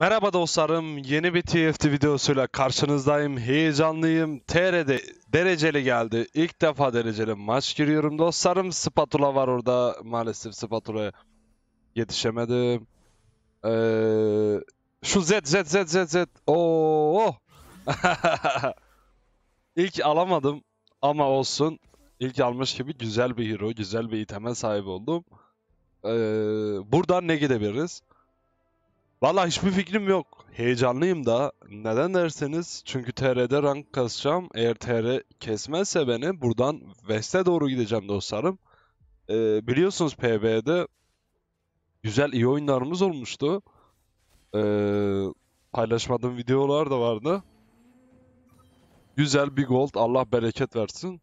Merhaba dostlarım, yeni bir TFT videosuyla karşınızdayım. Heyecanlıyım. TR'de dereceli geldi. İlk defa dereceli maç giriyorum dostlarım. Spatula var orada. Maalesef Spatula'ya yetişemedim. Şu Zed. Oo. İlk alamadım ama olsun. İlk almış gibi güzel bir hero, güzel bir iteme sahip oldum. Buradan ne gidebiliriz? Vallahi hiçbir fikrim yok. Heyecanlıyım da. Neden derseniz çünkü TR'de rank kasacağım. Eğer TR kesmezse beni buradan West'e doğru gideceğim dostlarım. Biliyorsunuz PB'de güzel iyi oyunlarımız olmuştu. Paylaşmadığım videolar da vardı. Güzel bir gold. Allah bereket versin.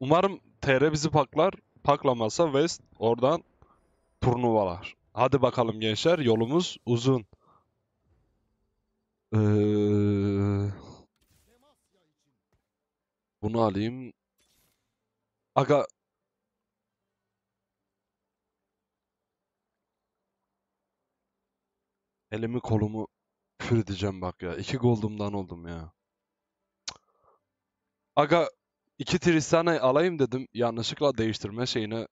Umarım TR bizi paklar. Paklamazsa West oradan turnuvalar. Hadi bakalım gençler, yolumuz uzun. Bunu alayım. Aga. Elimi kolumu küfür edeceğim bak ya. 2 goldumdan oldum ya. Aga 2 Tristana'yı alayım dedim. Yanlışlıkla değiştirme şeyine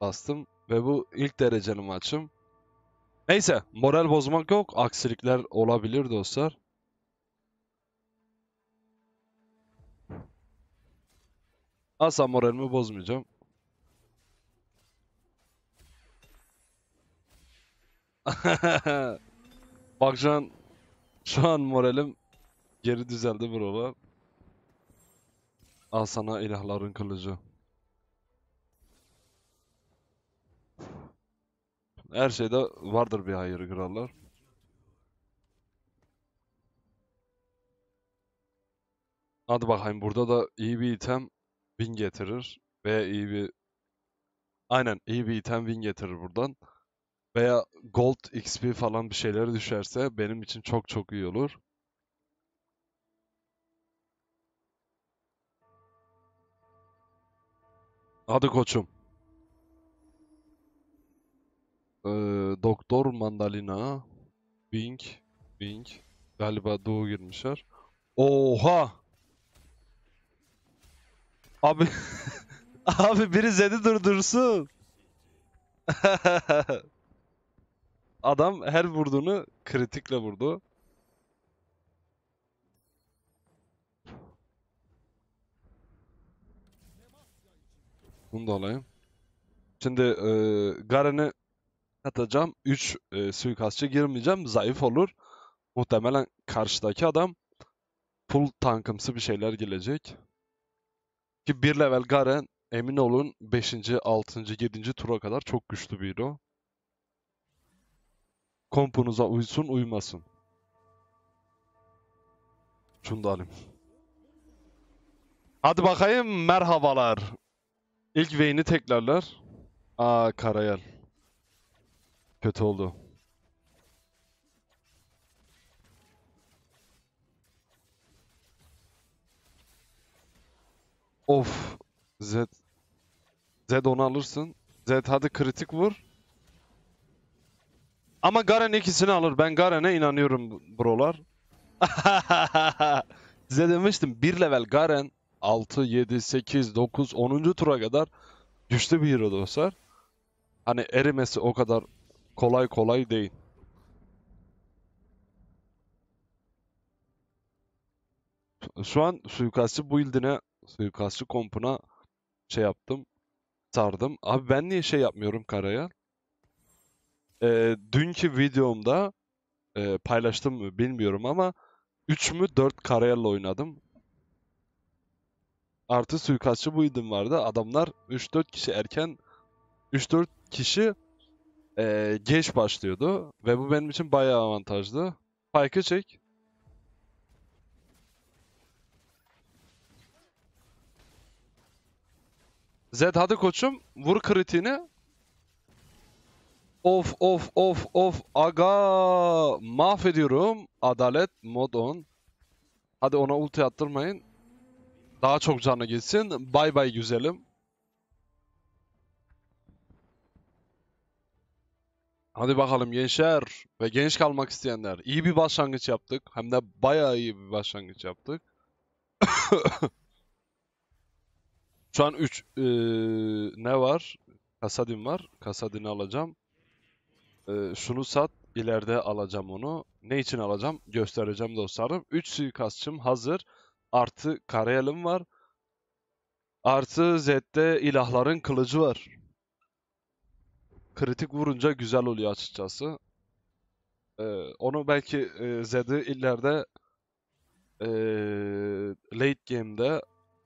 bastım. Ve bu ilk dereceli maçım. Neyse, moral bozmak yok. Aksilikler olabilir dostlar. Asla moralimi bozmayacağım. Bak şu an moralim geri düzeldi buralar. Al sana ilahların kılıcı. Her şeyde vardır bir hayır krallar. Hadi bakayım, burada da iyi bir item win getirir. Veya iyi bir... Aynen, iyi bir item win getirir buradan. Veya gold XP falan bir şeyler düşerse benim için çok çok iyi olur. Hadi koçum. Doktor Mandalina, Bing galiba Doğu girmişler. Oha! Abi abi biri Zed'i durdursun. Adam her vurduğunu kritikle vurdu. Bunu da alayım. Şimdi Garen'i atacağım. 3 suikastçı girmeyeceğim. Zayıf olur. Muhtemelen karşıdaki adam full tankımsı bir şeyler gelecek. Ki 1 level Garen emin olun 5. 6. 7. tura kadar çok güçlü bir hero. Kompunuza uysun uymasın. Şunu da alayım. Hadi bakayım, merhabalar. İlk Vayne'i teklerler. Karayel. Kötü oldu. Of. Zed onu alırsın. Zed hadi kritik vur. Ama Garen ikisini alır. Ben Garen'e inanıyorum brolar. Size demiştim. 1 level Garen 6, 7, 8, 9, 10. tura kadar güçlü bir hero dostlar. Hani erimesi o kadar kolay kolay değil. Şu an suikastçı build'ine, suikastçı kompuna şey yaptım. Sardım. Abi ben niye şey yapmıyorum Karayel? Dünkü videomda paylaştım mı bilmiyorum ama 3 mü 4 Karayel'le oynadım. Artı suikastçı build'im vardı. Adamlar 3-4 kişi erken 3-4 kişi geç başlıyordu ve bu benim için bayağı avantajlı. Pyke'ı çek. Zed hadi koçum, vur kritiğini. Of aga, mahvediyorum. Adalet mod on. Hadi ona ulti attırmayın. Daha çok canı gitsin. Bay bay güzelim. Hadi bakalım gençler ve genç kalmak isteyenler. İyi bir başlangıç yaptık. Hem de bayağı iyi bir başlangıç yaptık. Şu an 3 ne var? Kasadin var. Kasadin'i alacağım. Şunu sat. İleride alacağım onu. Ne için alacağım? Göstereceğim dostlarım. 3 suikastçım hazır. Artı Karayel'im var. Artı Zed'de ilahların kılıcı var. Kritik vurunca güzel oluyor açıkçası. Onu belki Zed'i ileride late game'de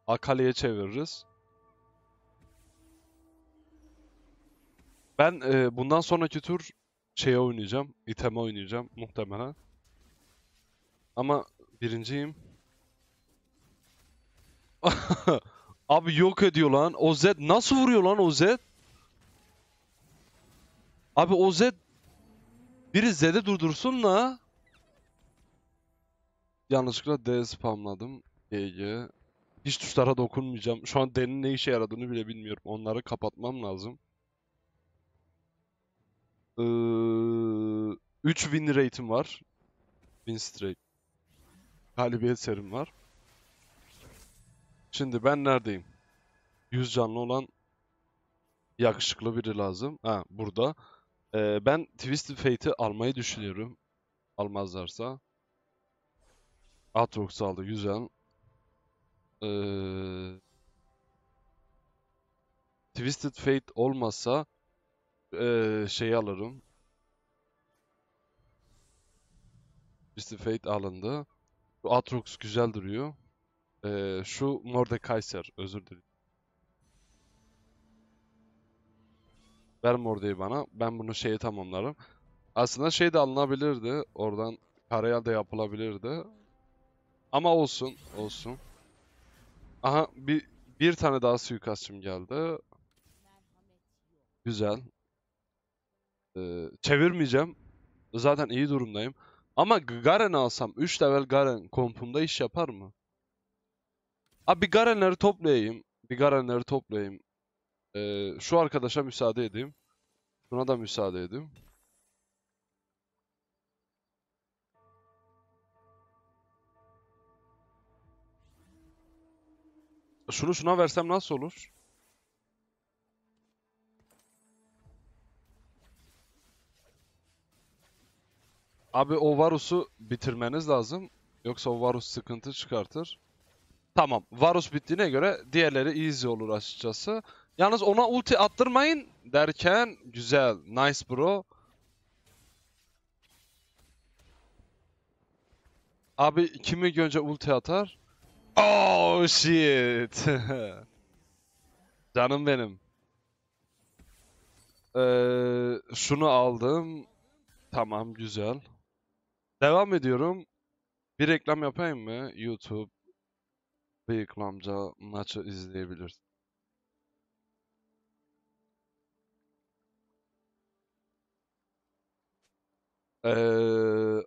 Akali'ye çeviririz. Ben bundan sonraki tur şeye oynayacağım. İteme oynayacağım muhtemelen. Ama birinciyim. Abi yok ediyor lan. O Zed nasıl vuruyor lan o Zed? Abi o Zed... Biri Zed'i durdursun la. Yanlışlıkla D spamladım. GG. Hiç tuşlara dokunmayacağım. Şu an D'nin ne işe yaradığını bile bilmiyorum. Onları kapatmam lazım. 3 win rate'im var. Win straight. Galibiyet serim var. Şimdi ben neredeyim? 100 canlı olan yakışıklı biri lazım. Ha, burada. Ben Twisted Fate'i almayı düşünüyorum. Almazlarsa. Aatrox aldı. Güzel. Twisted Fate olmasa şeyi alırım. Twisted Fate alındı. Bu Aatrox güzel duruyor. Şu Mordekaiser. Özür dilerim. Ver Morde'yi bana. Ben bunu şeye tamamlarım. Aslında şey de alınabilirdi. Oradan Karayel de yapılabilirdi. Ama olsun. Olsun. Aha bir tane daha suikastçım geldi. Güzel. Çevirmeyeceğim. Zaten iyi durumdayım. Ama Garen alsam 3 level Garen kompumda iş yapar mı? Abi bir Garen'leri toplayayım. Bir Garen'leri toplayayım. Şu arkadaşa müsaade edeyim. Buna da müsaade edeyim. Şunu şuna versem nasıl olur? Abi o Varus'u bitirmeniz lazım. Yoksa o Varus sıkıntı çıkartır. Tamam. Varus bittiğine göre diğerleri easy olur açıkçası. Yalnız ona ulti attırmayın derken güzel. Nice bro. Abi kimi önce ulti atar? Oh shit. Canım benim. Şunu aldım. Tamam güzel. Devam ediyorum. Bir reklam yapayım mı? YouTube BIYIKLIAMCA maçı izleyebilirsin.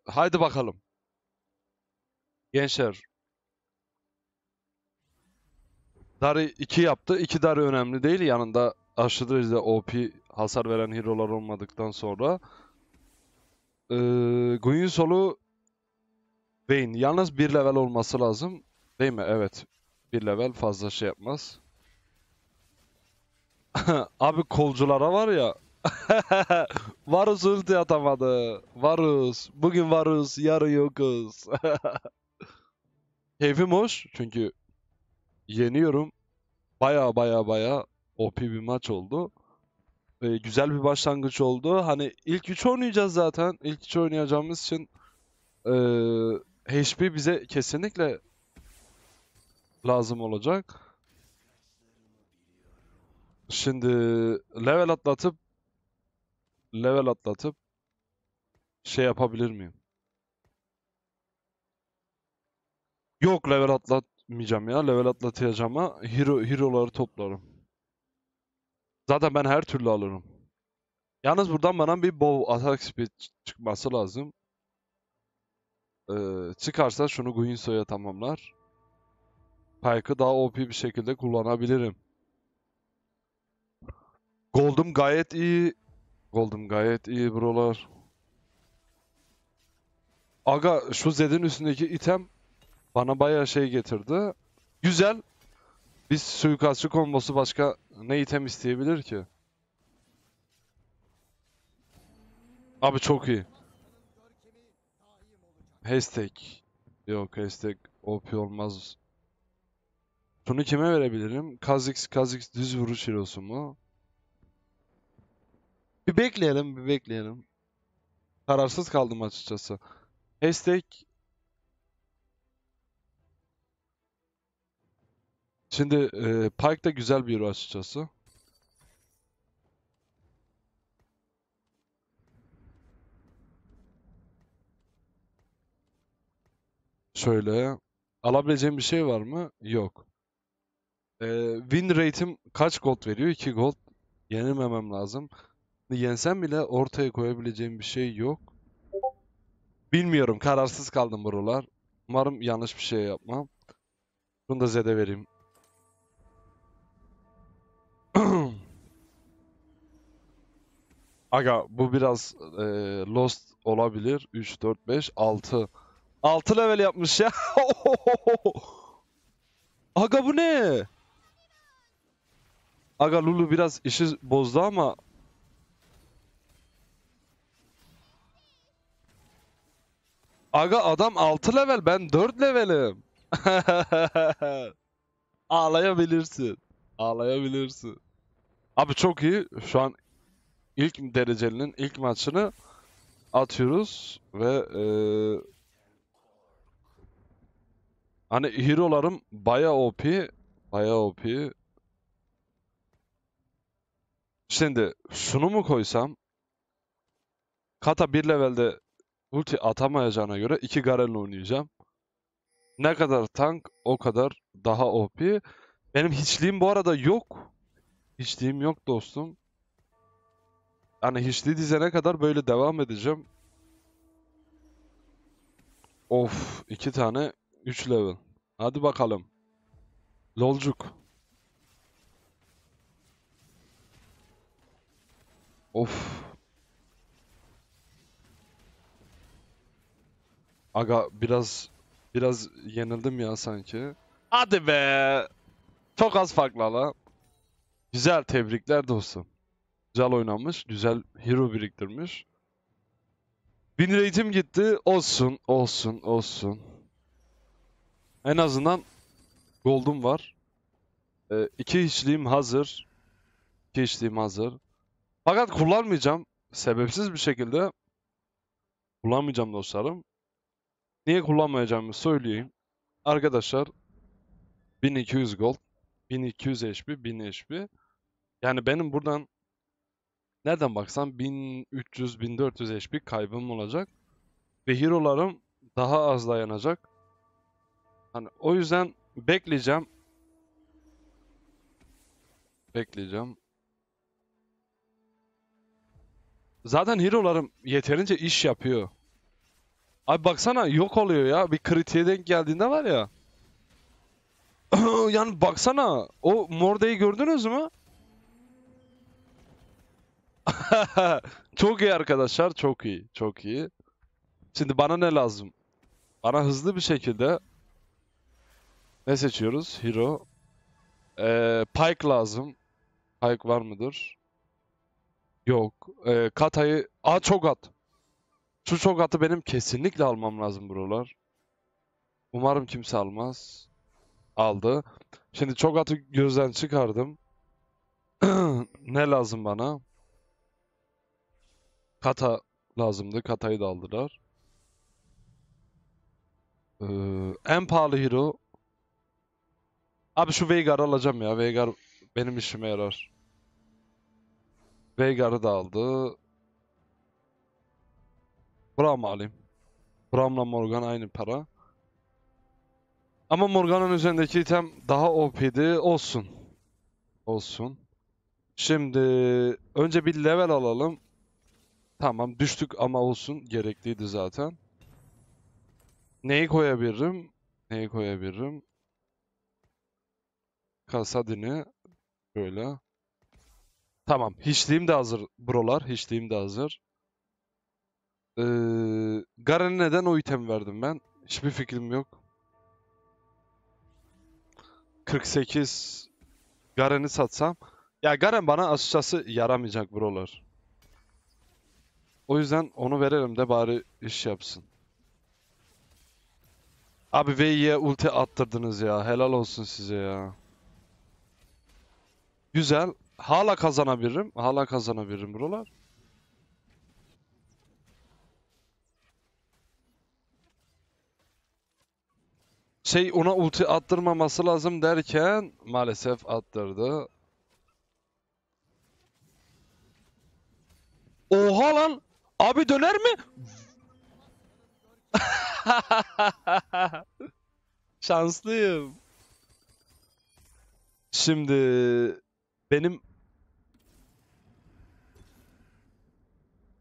Haydi bakalım. Gençler. Dari 2 yaptı. 2 Dari önemli değil. Yanında aşırı derecede OP hasar veren hero'lar olmadıktan sonra. Guinsoo'lu Vayne. Yalnız 1 level olması lazım. Değil mi? Evet. 1 level fazla şey yapmaz. Abi kolculara var ya. Varus ulti atamadı. Varus. Bugün varus, yarın yokuz. Keyfim hoş. Çünkü yeniyorum. Baya OP bir maç oldu. Güzel bir başlangıç oldu. Hani ilk 3 oynayacağız zaten. İlk 3 oynayacağımız için HP bize kesinlikle lazım olacak. Şimdi level atlatıp şey yapabilir miyim? Yok, level atlatmayacağım ya. Level atlatacağım ha. Hero'ları toplarım. Zaten ben her türlü alırım. Yalnız buradan bana bir bow attack speed çıkması lazım. Çıkarsa şunu Guinsoo'ya tamamlar. Pyke'ı daha OP bir şekilde kullanabilirim. Gold'um gayet iyi. Gold'um gayet iyi brolar. Aga şu Zed'in üstündeki item bana bayağı şey getirdi. Güzel. Biz suikastçı kombosu başka ne item isteyebilir ki? Abi çok iyi. Hashtag. Yok hashtag OP olmaz. Şunu kime verebilirim? Kha'Zix düz vuruş hero'su mu? Bir bekleyelim. Kararsız kaldım açıkçası. Hashtag. Şimdi Pyke de güzel bir hero açıkçası. Şöyle. Alabileceğim bir şey var mı? Yok. Win rate'im kaç gold veriyor? 2 gold. Yenilmemem lazım. Yensem bile ortaya koyabileceğim bir şey yok. Bilmiyorum. Kararsız kaldım buralar. Umarım yanlış bir şey yapmam. Bunu da Zed'e vereyim. Aga bu biraz lost olabilir. 3, 4, 5, 6. 6 level yapmış ya. Aga bu ne? Aga Lulu biraz işi bozdu ama. Aga adam 6 level, ben 4 levelim. Ağlayabilirsin. Ağlayabilirsin. Abi çok iyi. Şu an ilk derecelinin ilk maçını atıyoruz ve hani hero'larım bayağı OP. Bayağı OP. Şimdi şunu mu koysam? Kata 1 levelde ulti atamayacağına göre 2 Garen'le oynayacağım. Ne kadar tank o kadar daha OP. Benim hiçliğim bu arada yok. Hiçliğim yok dostum. Yani hiçliği dizene kadar böyle devam edeceğim. Of 2 tane 3 level. Hadi bakalım. Lolcuk. Of. Aga biraz yenildim ya sanki. Hadi be. Çok az farkla la. Güzel, tebrikler dostum. Güzel oynamış. Güzel hero biriktirmiş. 1000 rate'im gitti. Olsun. En azından gold'um var. 2 hiçliğim hazır. 2 hiçliğim hazır. Fakat kullanmayacağım. Sebepsiz bir şekilde kullanmayacağım dostlarım. Niye kullanmayacağımı söyleyeyim. Arkadaşlar 1200 gold, 1200 HP, 1000 HP. Yani benim buradan nereden baksam 1300-1400 HP kaybım olacak. Ve hero'larım daha az dayanacak. Hani o yüzden bekleyeceğim. Zaten hero'larım yeterince iş yapıyor. Abi baksana yok oluyor ya. Bir kritiğe denk geldiğinde var ya. Yani baksana. O Morde'yi gördünüz mü? Çok iyi arkadaşlar. Çok iyi. Şimdi bana ne lazım? Bana hızlı bir şekilde ne seçiyoruz? Hero. Pyke lazım. Pyke var mıdır? Yok. Kata'yı... Cho'Gath. Şu Cho'Gath'ı benim kesinlikle almam lazım buralar. Umarım kimse almaz. Aldı. Şimdi Cho'Gath'ı gözden çıkardım. Ne lazım bana? Kata lazımdı. Kata'yı da aldılar. En pahalı hero. Abi şu Veigar'ı alacağım ya. Veigar benim işime yarar. Veigar'ı da aldı. Bram'ı alayım. Bram'la Morgan aynı para. Ama Morgan'ın üzerindeki item daha OP'di. Olsun. Şimdi önce bir level alalım. Tamam düştük ama olsun. Gerekliydi zaten. Neyi koyabilirim? Kasadini. Böyle. Tamam. Hiçliğim de hazır brolar. Hiçliğim de hazır. Garen'e neden o item verdim ben? Hiçbir fikrim yok. 48 Garen'i satsam. Ya Garen bana açıkçası yaramayacak brolar. O yüzden onu verelim de bari iş yapsın. Abi Vei'ye ulti attırdınız ya. Helal olsun size ya. Güzel. Hala kazanabilirim. Hala kazanabilirim buralar. Şey, ona ulti attırmaması lazım derken maalesef attırdı. Oha lan! Abi döner mi? Şanslıyım. Şimdi benim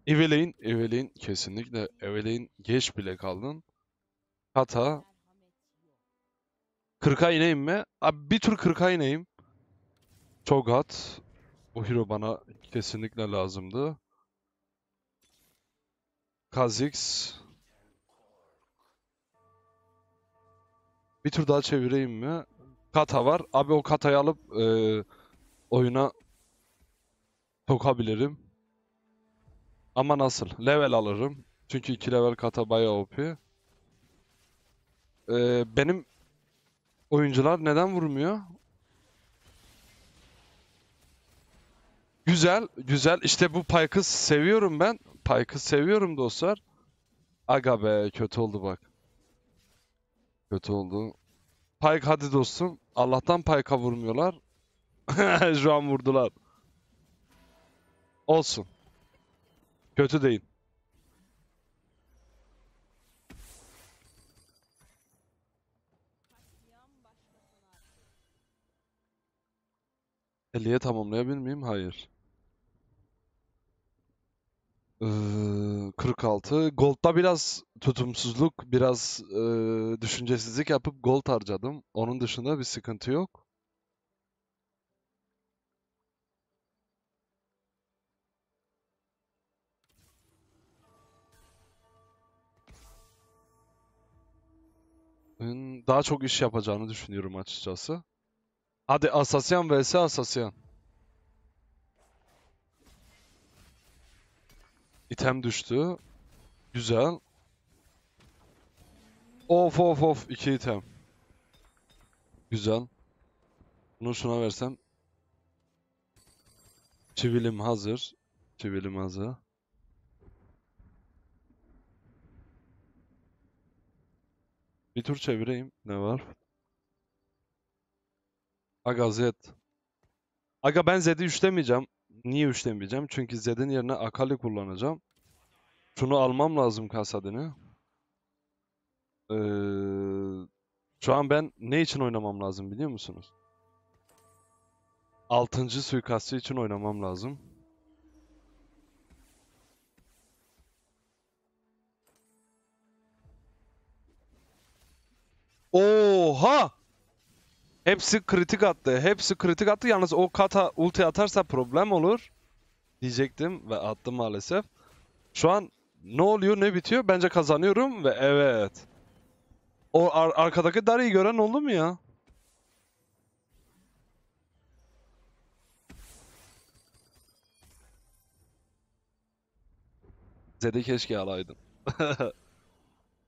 Evelynn kesinlikle Evelynn, geç bile kaldın. Kata 40'a ineyim mi? Abi bir tur 40'a ineyim. Cho'Gath, bu hero bana kesinlikle lazımdı. Kha'Zix. Bir tur daha çevireyim mi? Kata var. Abi o Kata'yı alıp oyuna sokabilirim. Ama nasıl? Level alırım. Çünkü 2 level Kata bayağı OP. Benim oyuncular neden vurmuyor? Güzel. Güzel. İşte bu Pyke'ı seviyorum ben. Pyke'ı seviyorum dostlar. Aga be, kötü oldu bak. Kötü oldu. Pyke hadi dostum. Allah'tan Pyke'a vurmuyorlar. Şu an vurdular. Olsun. Kötü değil. Eliye tamamlayabilir miyim? Hayır. 46. Gold'da biraz tutumsuzluk, biraz düşüncesizlik yapıp gold harcadım. Onun dışında bir sıkıntı yok. Daha çok iş yapacağını düşünüyorum açıkçası. Hadi Asasyan vs Asasyan. İtem düştü. Güzel. Of of of. 2 item. Güzel. Bunu şuna versem. Çivilim hazır. Çivilim hazır. Bir tur çevireyim. Ne var? Aga Zed. Aga ben Zed'i üçlemeyeceğim. Niye üçlemeyeceğim? Çünkü Zed'in yerine Akali kullanacağım. Şunu almam lazım, kasadını. Şu an ben ne için oynamam lazım biliyor musunuz? 6. suikastçı için oynamam lazım. Oha! Hepsi kritik attı. Hepsi kritik attı. Yalnız o Kata ulti atarsa problem olur diyecektim ve attı maalesef. Şu an ne oluyor, ne bitiyor? Bence kazanıyorum ve evet. O arkadaki Dari'yi gören oldu mu ya? Zed'i keşke alaydım.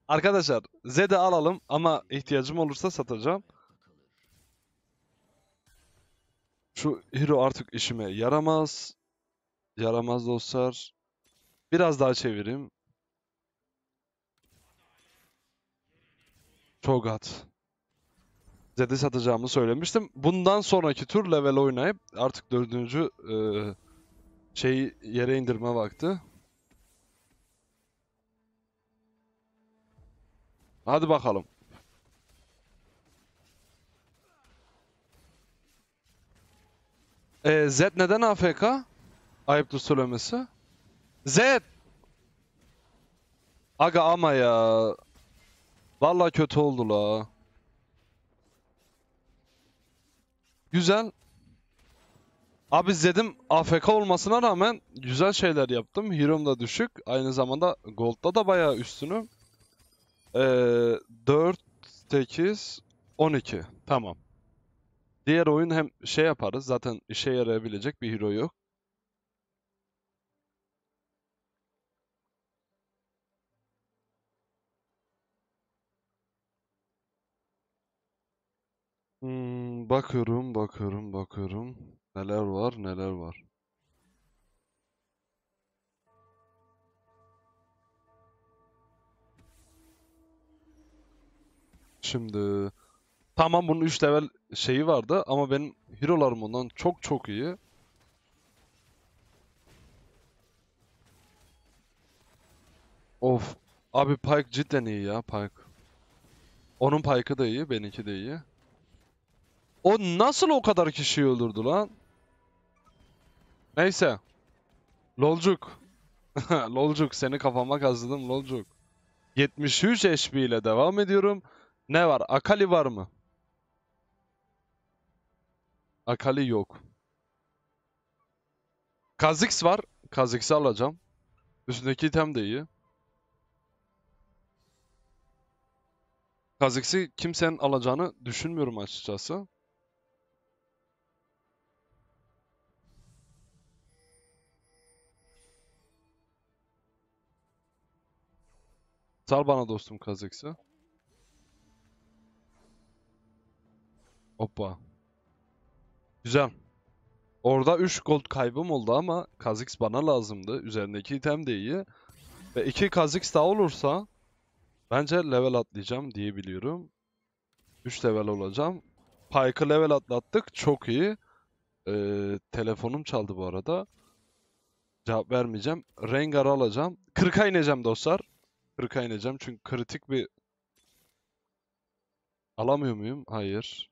Arkadaşlar Zed'i alalım ama ihtiyacım olursa satacağım. Şu hero artık işime yaramaz. Yaramaz dostlar. Biraz daha çevireyim. Cho'Gath. Zed'i satacağımı söylemiştim. Bundan sonraki tur level oynayıp artık 4. şeyi yere indirme vakti. Hadi bakalım. Zed neden AFK? Ayıptır söylemesi. Zed! Aga ama ya. Vallahi kötü oldu la. Güzel. Abi Zed'im AFK olmasına rağmen güzel şeyler yaptım. Hero'm da düşük. Aynı zamanda Gold'da da bayağı üstünüm. 4, 8, 12. Tamam. Diğer oyun hem şey yaparız. Zaten işe yarayabilecek bir hero yok. Bakıyorum. Neler var. Şimdi tamam, bunun 3 level şeyi vardı ama benim hero'larım ondan çok iyi. Of. Abi Pyke cidden iyi ya, Pyke. Onun Pyke'ı da iyi, benimki de iyi. O nasıl o kadar kişiyi öldürdü lan? Neyse. Lolcuk. Lolcuk, seni kafama kazıdım Lolcuk. 73 HP ile devam ediyorum. Ne var? Akali var mı? Akali yok. Kha'Zix var. Kha'Zix'i alacağım. Üstündeki item de iyi. Kha'Zix'i kimsenin alacağını düşünmüyorum açıkçası. Sal bana dostum Kha'Zix'i. Hoppa. Güzel. Orada 3 gold kaybım oldu ama Kha'Zix bana lazımdı. Üzerindeki item de iyi. Ve 2 Kha'Zix daha olursa bence level atlayacağım diye biliyorum. 3 level olacağım. Pyke'ı level atlattık. Çok iyi. Telefonum çaldı bu arada. Cevap vermeyeceğim. Rengar'ı alacağım. 40'a ineceğim dostlar. 40'a ineceğim çünkü kritik bir... Alamıyor muyum? Hayır.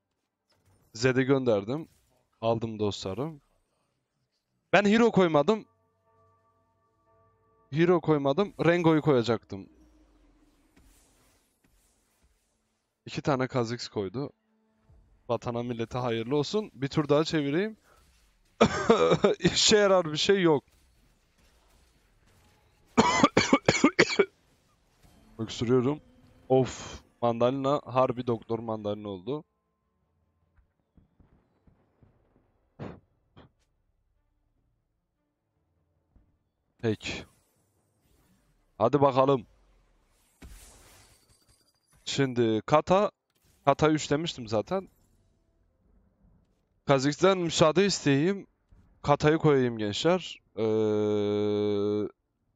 Zed'i gönderdim. Aldım dostlarım. Ben hero koymadım. Rengo'yu koyacaktım. 2 tane Kha'Zix koydu. Vatana millete hayırlı olsun. Bir tur daha çevireyim. İşe yarar bir şey yok. Öksürüyorum. Of. Mandalina. Harbi doktor mandalina oldu. Peki. Hadi bakalım. Şimdi Kata. Kata 3 demiştim zaten. Kha'Zix'den müsaade isteyeyim. Kata'yı koyayım gençler.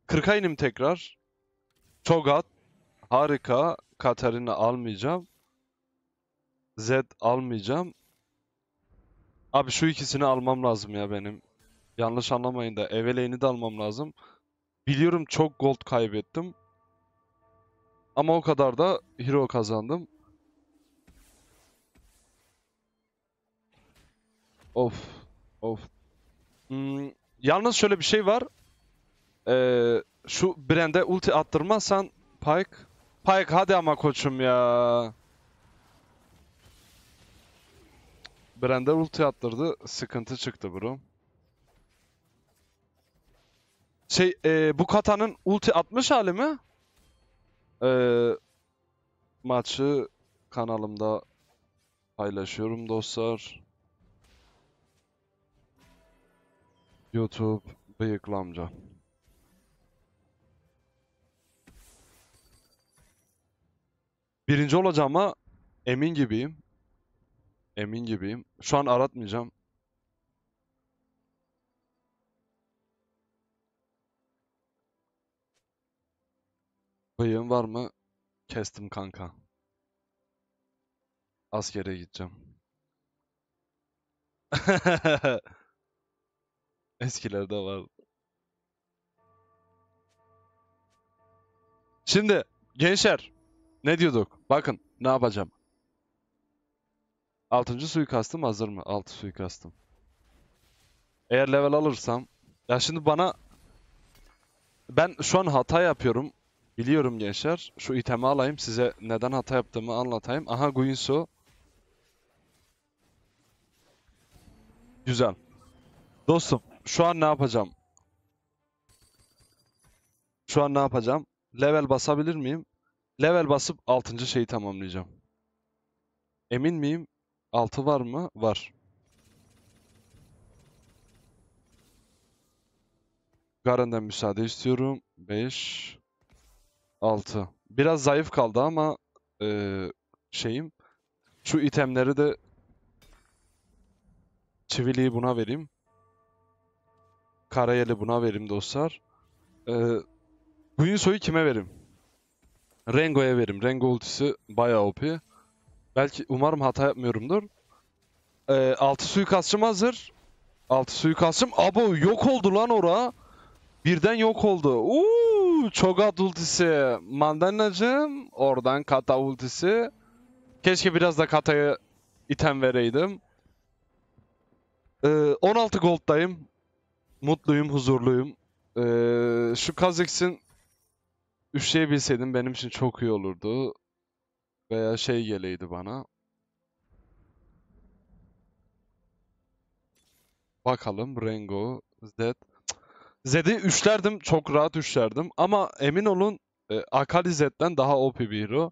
40'a inim tekrar. Cho'Gath. Harika. Katarina almayacağım. Zed almayacağım. Abi şu ikisini almam lazım ya benim. Yanlış anlamayın da Evelynn'i de almam lazım. Biliyorum çok gold kaybettim. Ama o kadar da hero kazandım. Of. Yalnız şöyle bir şey var. Şu Brand'e ulti attırmazsan Pyke. Pyke hadi ama koçum ya. Brand'e ulti attırdı. Sıkıntı çıktı bro. Bu Kata'nın ulti atmış hali mi? Maçı kanalımda paylaşıyorum dostlar. YouTube Bıyıklamca. Birinci olacağıma emin gibiyim. Şu an aratmayacağım. Bıyığım var mı? Kestim kanka. Askere gideceğim. Eskilerde vardı. Şimdi gençler ne diyorduk? Bakın ne yapacağım. 6. suikastım hazır mı? 6 suikastım. Eğer level alırsam... Ya şimdi bana... Ben şu an hata yapıyorum. Biliyorum gençler. Şu itemi alayım. Size neden hata yaptığımı anlatayım. Aha Guinsoo. Güzel. Dostum şu an ne yapacağım? Şu an ne yapacağım? Level basabilir miyim? Level basıp 6. şeyi tamamlayacağım. Emin miyim? 6 var mı? Var. Garen'den müsaade istiyorum. 5 6. Biraz zayıf kaldı ama şeyim. Şu itemleri de çiviliği buna vereyim. Karayel'i buna vereyim dostlar. Guinsoo'yu kime vereyim? Rengo'ya vereyim. Rengo ultisi bayağı OP. Belki umarım hata yapmıyorumdur. 6 suikastçım hazır. 6 suikastçım. Abo yok oldu lan ora. Birden yok oldu. Uuu, Cho'Gath ultisi. Mandalinacım. Oradan Kata ultisi. Keşke biraz da Kata'ya item vereydim. 16 gold'dayım. Mutluyum, huzurluyum. Şu Kha'Zix'in üşleyebilseydim benim için çok iyi olurdu. Veya şey geleydi bana. Bakalım Rengo, Zed. Zed'i üçlerdim, çok rahat üçlerdim. Ama emin olun Akali Zed'den daha OP bir hero.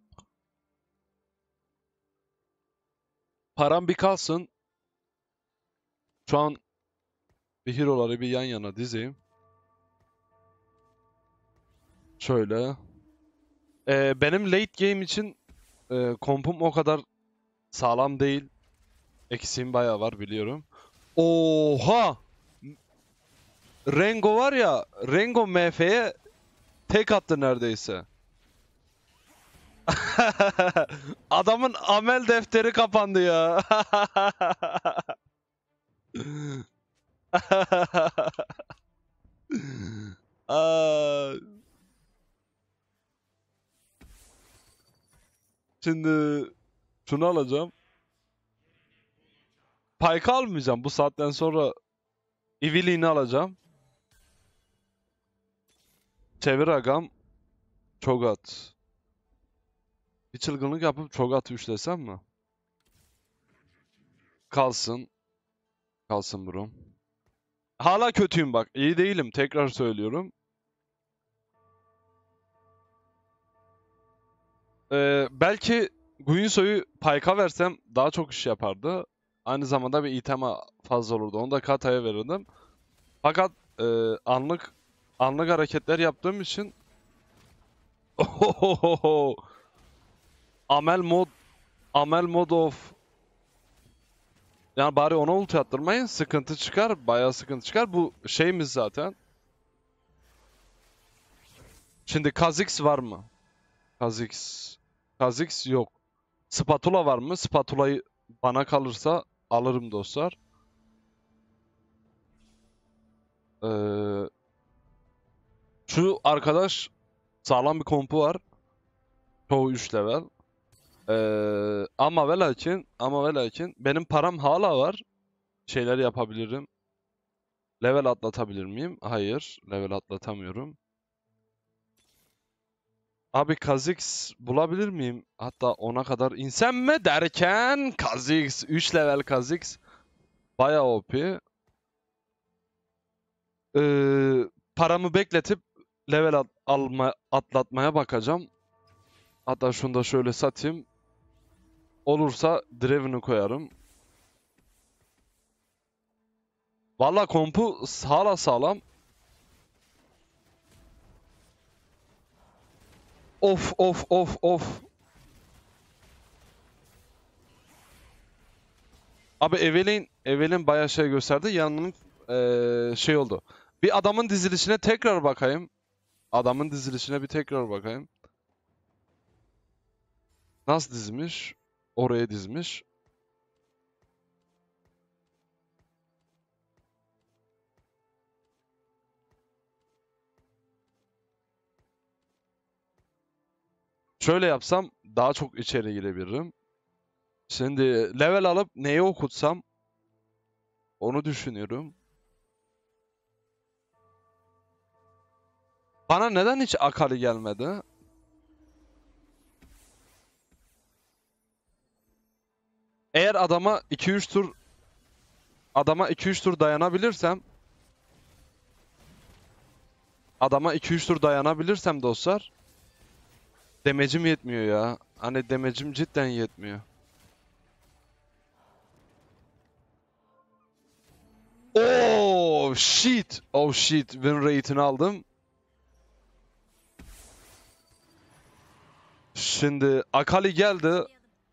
Param bir kalsın. Şu an bir hero'ları bir yan yana dizeyim. Şöyle. Benim late game için kompum o kadar sağlam değil. Eksiğim bayağı var biliyorum. Oha! Rengo var ya, Rengo MF'ye tek attı neredeyse. Adamın amel defteri kapandı ya. Şimdi şunu alacağım. Pyke almayacağım bu saatten sonra. Evelynn'i alacağım. Çevir agam. Cho'Gath. Bir çılgınlık yapıp Cho'Gath'ı üçlesem mi? Kalsın. Kalsın bro. Hala kötüyüm bak. İyi değilim. Tekrar söylüyorum. Belki Guinsoo'yu Pyke'a versem daha çok iş yapardı. Aynı zamanda bir item fazla olurdu. Onu da Kata'ya verirdim. Fakat anlık hareketler yaptığım için ohohoho. Amel mod of. Yani bari ona ulti attırmayın. Sıkıntı çıkar. Bayağı sıkıntı çıkar. Bu şeyimiz zaten. Şimdi Kha'Zix var mı? Kha'Zix yok. Spatula var mı? Spatula'yı bana kalırsa alırım dostlar. Şu arkadaş sağlam bir kompu var. Çoğu 3 level. Ama ve lakin benim param hala var. Şeyler yapabilirim. Level atlatabilir miyim? Hayır. Level atlatamıyorum. Abi Kha'Zix bulabilir miyim? Hatta ona kadar insem mi derken Kha'Zix. 3 level Kha'Zix. Bayağı OP. Paramı bekletip level atlatmaya bakacağım. Hatta şunu da şöyle satayım. Olursa Draven'ı koyarım. Valla kompu hala sağlam. Of. Abi Evelynn bayağı şey gösterdi. Yanının şey oldu. Bir adamın dizilişine tekrar bakayım. Adamın dizilişine bir tekrar bakayım. Nasıl dizmiş? Oraya dizmiş. Şöyle yapsam daha çok içeri girebilirim. Şimdi level alıp neyi okutsam onu düşünüyorum. Bana neden hiç Akali gelmedi? Eğer adama 2-3 tur Adama 2-3 tur dayanabilirsem dostlar, demecim yetmiyor ya. Hani demecim cidden yetmiyor. Oh shit. Oh shit. Win rate'ini aldım. Şimdi Akali geldi.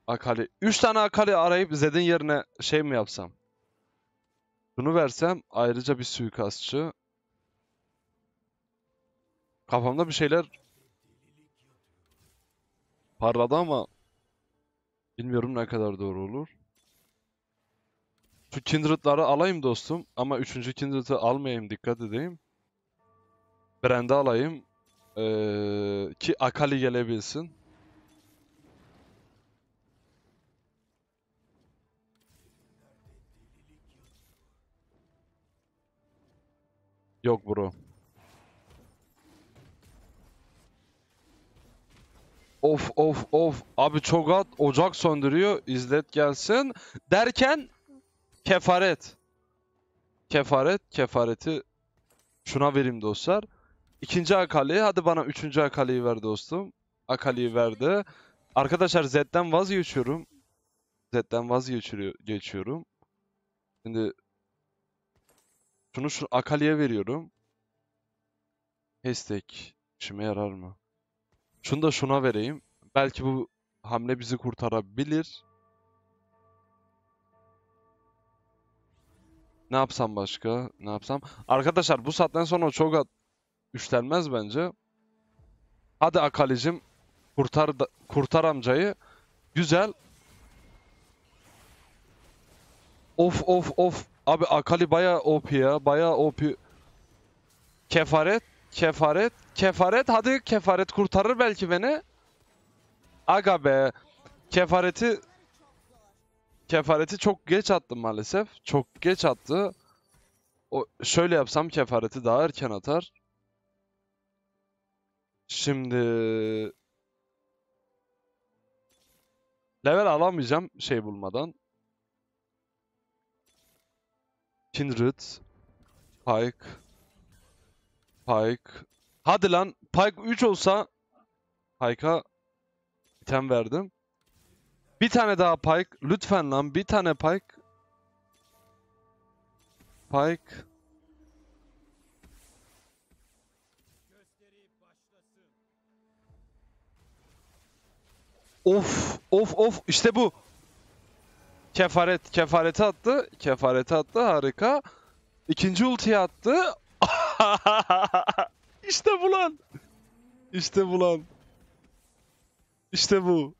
Akali. 3 tane Akali arayıp Zed'in yerine şey mi yapsam? Bunu versem ayrıca bir suikastçı. Kafamda bir şeyler parladı ama bilmiyorum ne kadar doğru olur. Şu Kindred'ları alayım dostum ama 3. Kindred'i almayayım, dikkat edeyim. Brand'i alayım ki Akali gelebilsin. Yok bro. Of of of. Abi Cho'Gath ocak söndürüyor. İzlet gelsin. Derken kefaret. Kefareti şuna vereyim dostlar. 2. Akali. Hadi bana 3. Akali'yi ver dostum. Akali'yi verdi. Arkadaşlar Zed'den vazgeçiyorum. Şimdi şunu şu Akali'ye veriyorum. Hashtag işime yarar mı? Şunu da şuna vereyim. Belki bu hamle bizi kurtarabilir. Ne yapsam başka? Arkadaşlar bu saatten sonra Cho'Gath üçlenmez bence. Hadi Akali'cim. Kurtar amcayı. Güzel. Of of of. Abi Akali bayağı OP ya. Kefaret. Kefaret. Hadi kefaret kurtarır belki beni. Aga be. Kefareti çok geç attım maalesef. Çok geç attı. O, şöyle yapsam kefareti daha erken atar. Şimdi level alamayacağım şey bulmadan. Kindred. Pyke. Hadi lan. Pyke 3 olsa. Pyke'a item verdim. Bir tane daha Pyke. Lütfen lan. Bir tane Pyke. Of. Of of. İşte bu. Kefaret. Kefareti attı. Harika. 2. ultiyi attı. İşte bu.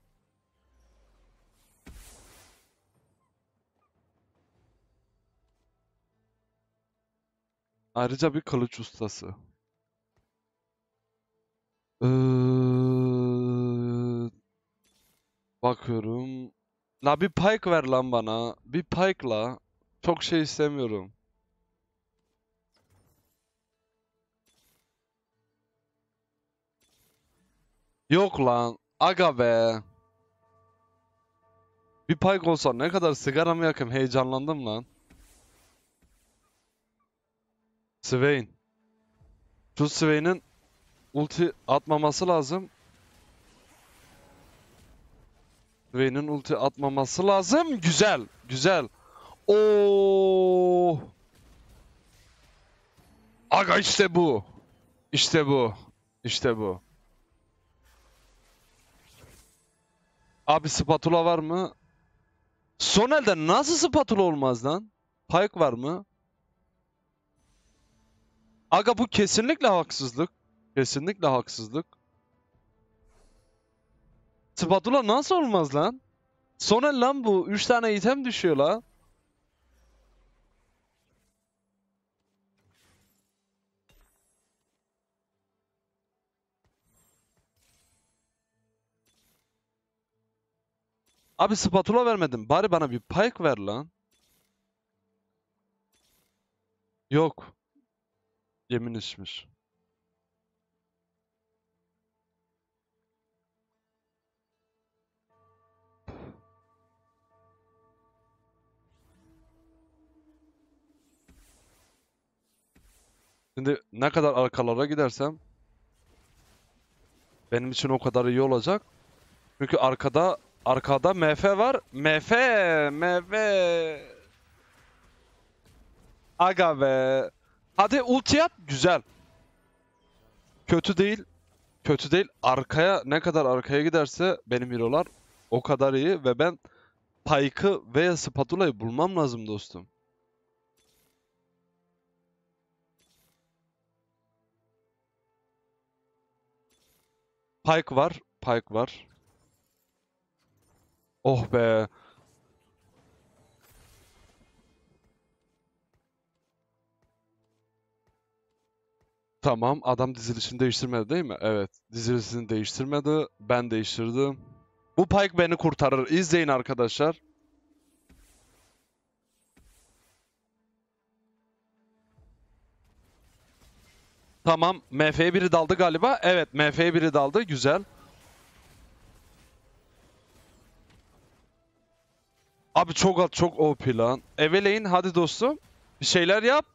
Ayrıca bir kılıç ustası. Bakıyorum. La bir Pyke ver lan bana. Bir Pyke'la. Çok şey istemiyorum. Yok lan. Aga be. Bir Pyke olsa ne kadar sigaramı yakayım. Heyecanlandım lan. Swain. Şu Swain'in ulti atmaması lazım. Güzel. Oo. Aga işte bu. İşte bu. Abi spatula var mı? Son elde nasıl spatula olmaz lan? Pyke var mı? Aga bu kesinlikle haksızlık. Spatula nasıl olmaz lan? Son el lan bu. 3 tane item düşüyor lan. Abi spatula vermedim. Bari bana bir Pyke ver lan. Yok. Yemin içmiş. Şimdi ne kadar arkalara gidersem benim için o kadar iyi olacak. Çünkü arkada MF var. MF. Aga be. Hadi ulti at. Güzel. Kötü değil. Kötü değil. Arkaya, ne kadar arkaya giderse benim hero'lar o kadar iyi ve ben Pyke'ı veya Spatula'yı bulmam lazım dostum. Pyke var. Oh be. Tamam, adam dizilişini değiştirmedi değil mi? Evet, dizilişini değiştirmedi. Ben değiştirdim. Bu Pyke beni kurtarır. İzleyin arkadaşlar. Tamam, MF'ye biri daldı galiba. Evet, MF'ye biri daldı. Güzel. Abi Cho'Gath çok OP lan. Evelynn hadi dostum. Bir şeyler yap.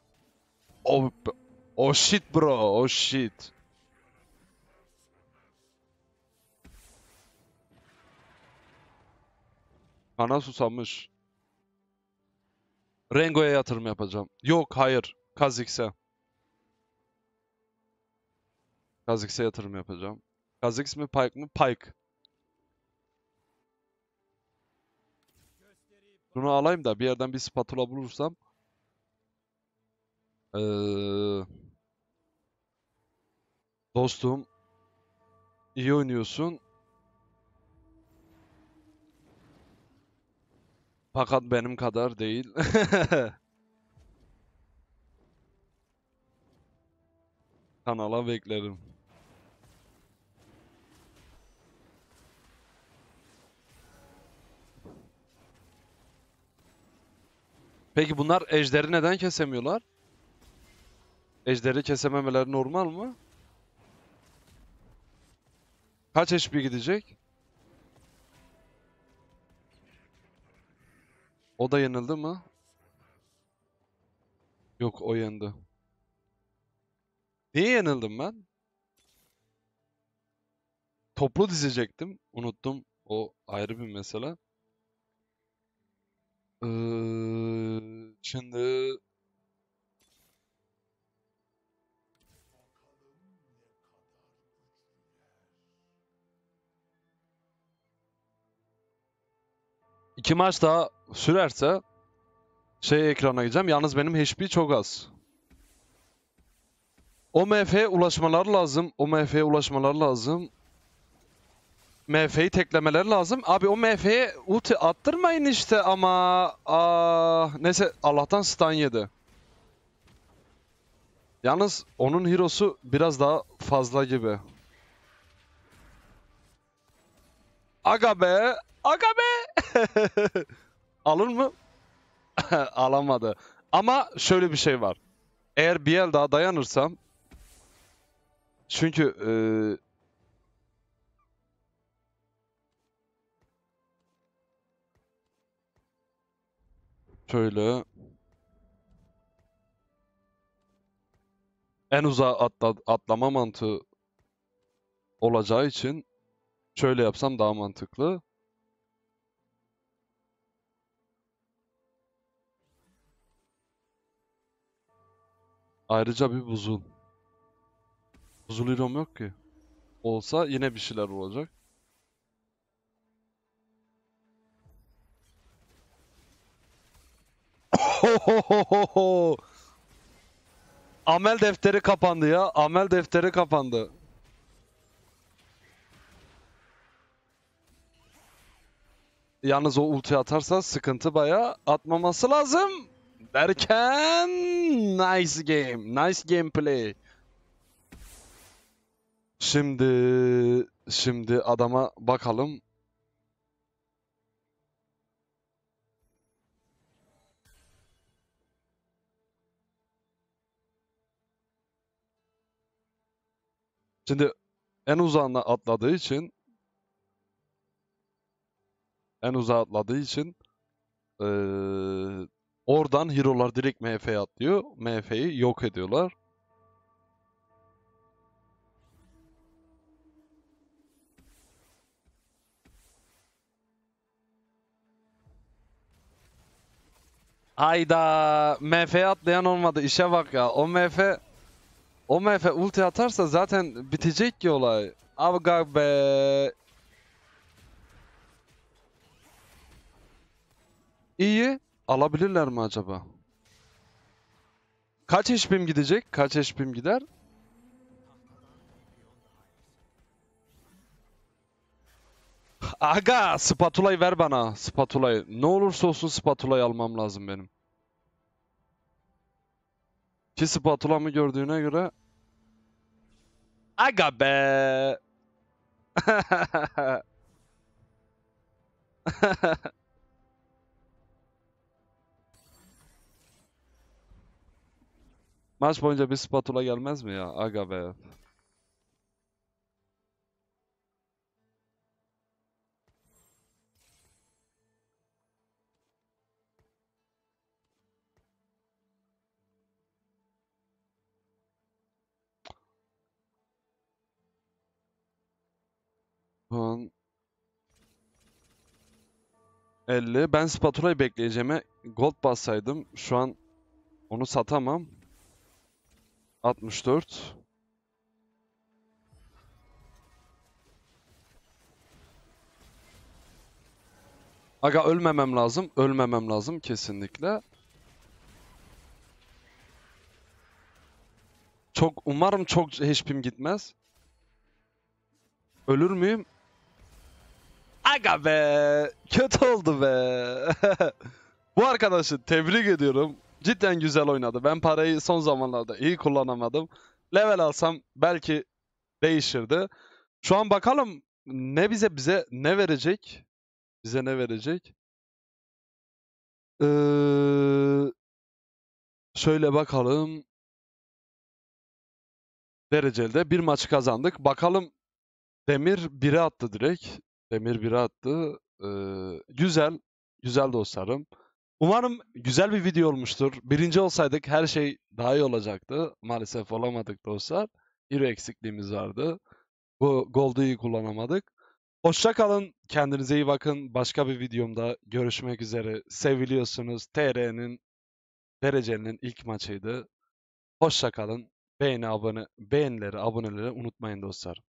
Oh shit bro. Oh shit. Kana susamış. Rengo'ya yatırım yapacağım. Yok, hayır. Kha'Zix'e yatırım yapacağım. Kha'Zix mi, Pyke mi? Pyke. Bunu alayım da bir yerden bir spatula bulursam. Dostum, iyi oynuyorsun. Fakat benim kadar değil. Kanala beklerim. Peki bunlar ejderi neden kesemiyorlar? Ejderi kesememeleri normal mı? Kaç HP gidecek? O da yenildi mi? Yok, o yendi. Niye yenildim ben? Toplu dizecektim. Unuttum. O ayrı bir mesele. Şimdi... İki maç daha sürerse ekrana gideceğim. Yalnız benim HP çok az. O MF'ye ulaşmaları lazım. MF'yi teklemeleri lazım. Abi o MF'ye ulti attırmayın işte ama. Neyse, Allah'tan stun yedi. Yalnız onun hero'su biraz daha fazla gibi. Aga be. Aga be. Alır mı? Alamadı. Ama şöyle bir şey var. Eğer bir el daha dayanırsam, çünkü şöyle en uzağa atlama mantığı olacağı için şöyle yapsam daha mantıklı. Ayrıca bir buzul. Buzul irom yok ki. Olsa yine bir şeyler olacak. Amel defteri kapandı ya. Amel defteri kapandı. Yalnız o ulti atarsa sıkıntı, bayağı atmaması lazım. Derken nice game. Nice gameplay. Şimdi adama bakalım. Şimdi en uzağına atladığı için oradan hero'lar direkt MF'ye atlıyor. MF'yi yok ediyorlar. Ayda MF'ye atlayan olmadı, işe bak ya. O MF ulti atarsa zaten bitecek ki olay. Aga be. İyi. Alabilirler mi acaba? Kaç HP'm gidecek? Kaç HP'm gider? Aga! Spatula'yı ver bana. Spatula'yı. Ne olursa olsun Spatula'yı almam lazım benim. Ki Spatula'mı gördüğüne göre... Aga be! Maç boyunca bir Spatula gelmez mi ya? Aga be! Son 50. Ben Spatula'yı bekleyeceğime gold bassaydım. Şu an onu satamam. 64. Aga ölmemem lazım. Ölmemem lazım kesinlikle. Umarım çok HP'm gitmez. Ölür müyüm? Aga be! Kötü oldu be! Bu arkadaşı tebrik ediyorum. Cidden güzel oynadı. Ben parayı son zamanlarda iyi kullanamadım. Level alsam belki değişirdi. Şu an bakalım ne bize ne verecek? Bize ne verecek? Şöyle bakalım. Dereceli de bir maç kazandık. Bakalım Demir 1'e attı direkt. Demir 1'e attı. Güzel. Güzel dostlarım. Umarım güzel bir video olmuştur. Birinci olsaydık her şey daha iyi olacaktı. Maalesef olamadık dostlar. Hero eksikliğimiz vardı. Bu gold'u iyi kullanamadık. Hoşça kalın. Kendinize iyi bakın. Başka bir videomda görüşmek üzere. Seviliyorsunuz. TR'nin derecenin ilk maçıydı. Hoşça kalın. Beğenileri, aboneleri unutmayın dostlar.